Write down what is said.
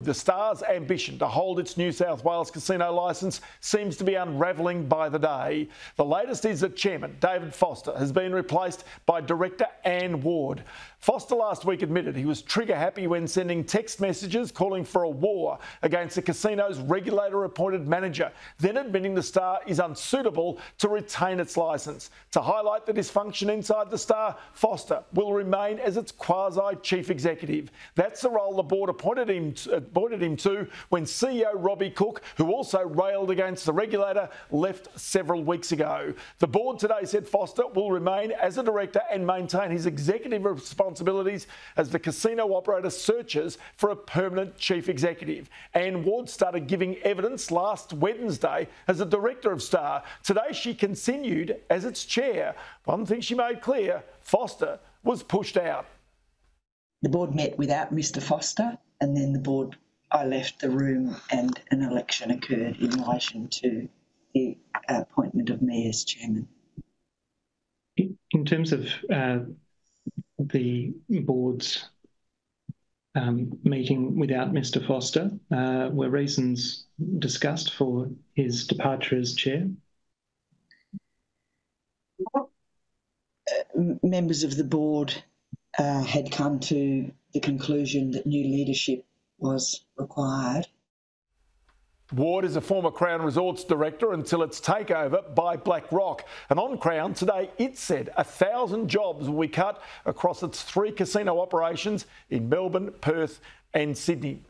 The Star's ambition to hold its New South Wales casino licence seems to be unravelling by the day. The latest is that Chairman David Foster has been replaced by Director Anne Ward. Foster last week admitted he was trigger-happy when sending text messages calling for a war against the casino's regulator-appointed manager, then admitting the Star is unsuitable to retain its licence. To highlight the dysfunction inside the Star, Foster will remain as its quasi-chief executive. That's the role the board appointed him to when CEO Robbie Cook, who also railed against the regulator, left several weeks ago. The board today said Foster will remain as a director and maintain his executive responsibilities as the casino operator searches for a permanent chief executive. Anne Ward started giving evidence last Wednesday as the director of Star. Today she continued as its chair. One thing she made clear, Foster was pushed out. The board met without Mr Foster, and then I left the room and an election occurred in relation to the appointment of me as chairman. In terms of the board's meeting without Mr Foster, were reasons discussed for his departure as chair? Members of the board had come to the conclusion that new leadership was required. Ward is a former Crown Resorts director until its takeover by BlackRock. And on Crown today, it said 1,000 jobs will be cut across its three casino operations in Melbourne, Perth and Sydney.